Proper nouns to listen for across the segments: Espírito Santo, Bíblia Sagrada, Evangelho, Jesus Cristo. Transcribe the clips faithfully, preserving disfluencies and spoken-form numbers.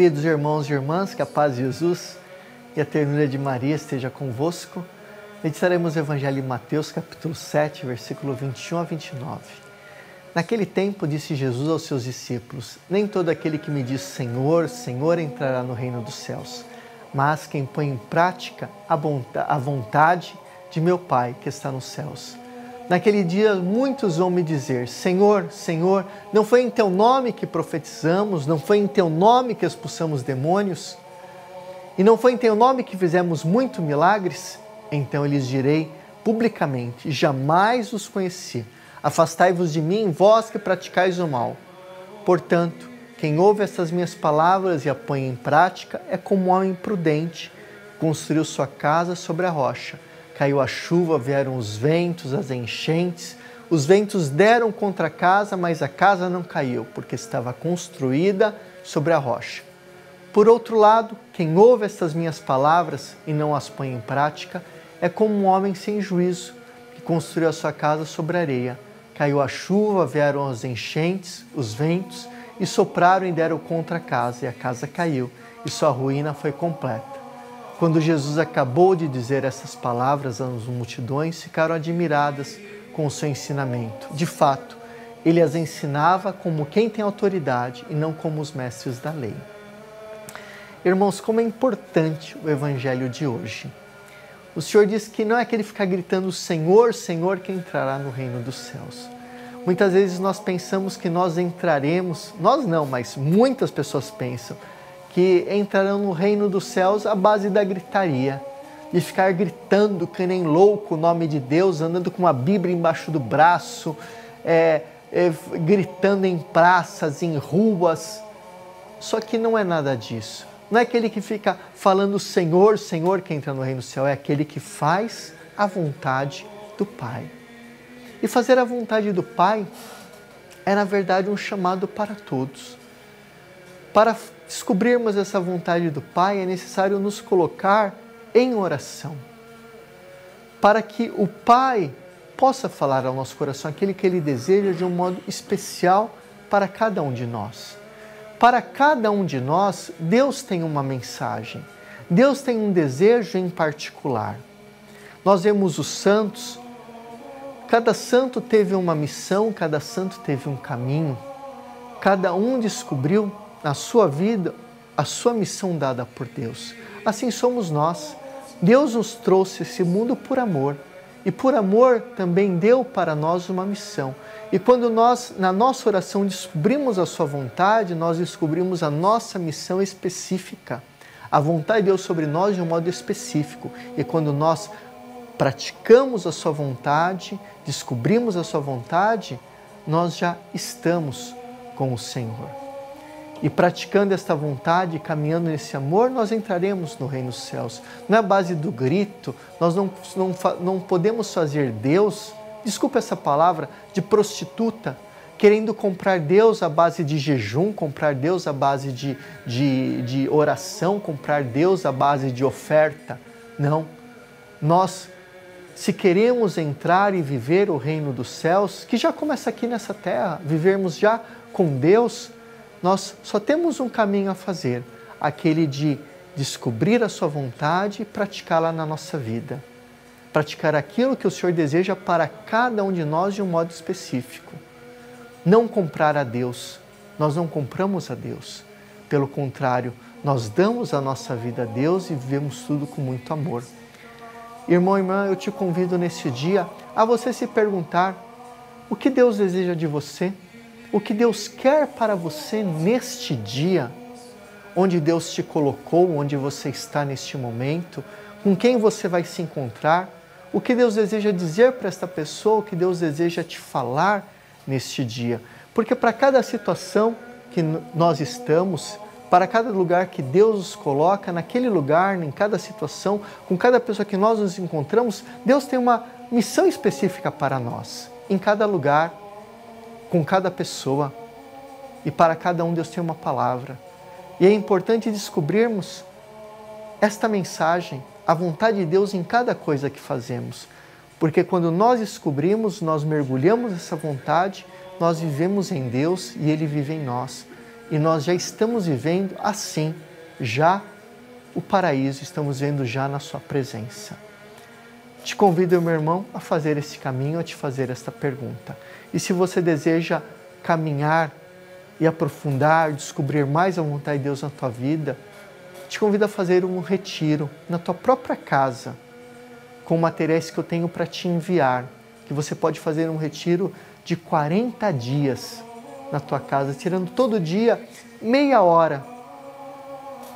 queridos irmãos e irmãs, que a paz de Jesus e a ternura de Maria esteja convosco. Meditaremos o Evangelho em Mateus, capítulo sete, versículo vinte e um a vinte e nove. Naquele tempo disse Jesus aos seus discípulos: nem todo aquele que me diz Senhor, Senhor entrará no reino dos céus, mas quem põe em prática a vontade de meu Pai que está nos céus. Naquele dia muitos vão me dizer: Senhor, Senhor, não foi em teu nome que profetizamos? Não foi em teu nome que expulsamos demônios? E não foi em teu nome que fizemos muitos milagres? Então eu lhes direi publicamente: jamais os conheci. Afastai-vos de mim, vós que praticais o mal. Portanto, quem ouve estas minhas palavras e a põe em prática é como um homem prudente, construiu sua casa sobre a rocha. Caiu a chuva, vieram os ventos, as enchentes. Os ventos deram contra a casa, mas a casa não caiu, porque estava construída sobre a rocha. Por outro lado, quem ouve estas minhas palavras e não as põe em prática é como um homem sem juízo, que construiu a sua casa sobre a areia. Caiu a chuva, vieram as enchentes, os ventos, e sopraram e deram contra a casa, e a casa caiu, e sua ruína foi completa. Quando Jesus acabou de dizer essas palavras, as multidões ficaram admiradas com o seu ensinamento. De fato, ele as ensinava como quem tem autoridade e não como os mestres da lei. Irmãos, como é importante o evangelho de hoje. O Senhor diz que não é aquele ficar gritando Senhor, Senhor, que entrará no reino dos céus. Muitas vezes nós pensamos que nós entraremos, nós não, mas muitas pessoas pensam, que entrarão no reino dos céus à base da gritaria, de ficar gritando que nem louco o nome de Deus, andando com uma Bíblia embaixo do braço, é, é, gritando em praças, em ruas. Só que não é nada disso. Não é aquele que fica falando Senhor, Senhor, que entra no reino do céu, é aquele que faz a vontade do Pai. E fazer a vontade do Pai é, na verdade, um chamado para todos. Para descobrirmos essa vontade do Pai, é necessário nos colocar em oração, para que o Pai possa falar ao nosso coração aquilo que Ele deseja de um modo especial para cada um de nós. Para cada um de nós, Deus tem uma mensagem, Deus tem um desejo em particular. Nós vemos os santos, cada santo teve uma missão, cada santo teve um caminho, cada um descobriu na sua vida a sua missão dada por Deus. Assim somos nós. Deus nos trouxe esse mundo por amor, e por amor também deu para nós uma missão. E quando nós, na nossa oração, descobrimos a sua vontade, nós descobrimos a nossa missão específica, a vontade de Deus sobre nós de um modo específico. E quando nós praticamos a sua vontade, descobrimos a sua vontade, nós já estamos com o Senhor. E praticando esta vontade, caminhando nesse amor, nós entraremos no reino dos céus. Não é a base do grito, nós não, não, não podemos fazer Deus, desculpa essa palavra, de prostituta, querendo comprar Deus à base de jejum, comprar Deus à base de, de, de oração, comprar Deus à base de oferta. Não. Nós, se queremos entrar e viver o reino dos céus, que já começa aqui nessa terra, vivermos já com Deus, nós só temos um caminho a fazer, aquele de descobrir a sua vontade e praticá-la na nossa vida. Praticar aquilo que o Senhor deseja para cada um de nós de um modo específico. Não comprar a Deus. Nós não compramos a Deus. Pelo contrário, nós damos a nossa vida a Deus e vivemos tudo com muito amor. Irmão e irmã, eu te convido neste dia a você se perguntar o que Deus deseja de você. O que Deus quer para você neste dia, onde Deus te colocou, onde você está neste momento, com quem você vai se encontrar, o que Deus deseja dizer para esta pessoa, o que Deus deseja te falar neste dia. Porque para cada situação que nós estamos, para cada lugar que Deus nos coloca, naquele lugar, em cada situação, com cada pessoa que nós nos encontramos, Deus tem uma missão específica para nós, em cada lugar, com cada pessoa, e para cada um Deus tem uma palavra. E é importante descobrirmos esta mensagem, a vontade de Deus em cada coisa que fazemos, porque quando nós descobrimos, nós mergulhamos essa vontade, nós vivemos em Deus e Ele vive em nós. E nós já estamos vivendo assim, já o paraíso, estamos vendo já na sua presença. Te convido, meu irmão, a fazer esse caminho, a te fazer esta pergunta. E se você deseja caminhar e aprofundar, descobrir mais a vontade de Deus na tua vida, te convido a fazer um retiro na tua própria casa, com materiais que eu tenho para te enviar, que você pode fazer um retiro de quarenta dias na tua casa, tirando todo dia meia hora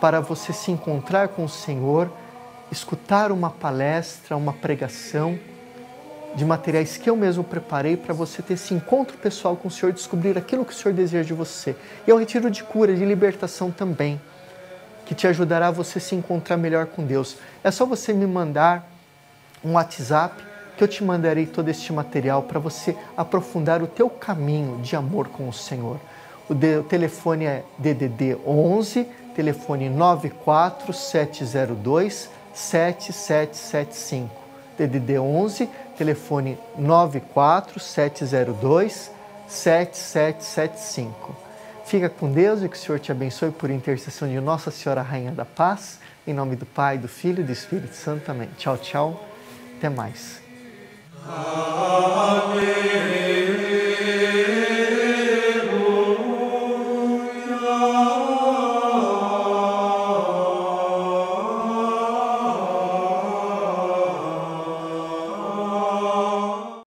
para você se encontrar com o Senhor, escutar uma palestra, uma pregação de materiais que eu mesmo preparei para você ter esse encontro pessoal com o Senhor, descobrir aquilo que o Senhor deseja de você. E é um retiro de cura, de libertação também, que te ajudará a você se encontrar melhor com Deus. É só você me mandar um WhatsApp que eu te mandarei todo este material para você aprofundar o teu caminho de amor com o Senhor. O, de, o telefone é D D D onze, telefone nove quatro sete zero dois sete sete sete cinco. D D D onze, telefone nove quatro sete zero dois sete sete sete cinco. Fica com Deus e que o Senhor te abençoe por intercessão de Nossa Senhora Rainha da Paz, em nome do Pai, do Filho e do Espírito Santo. Amém. Tchau, tchau. Até mais. Amém.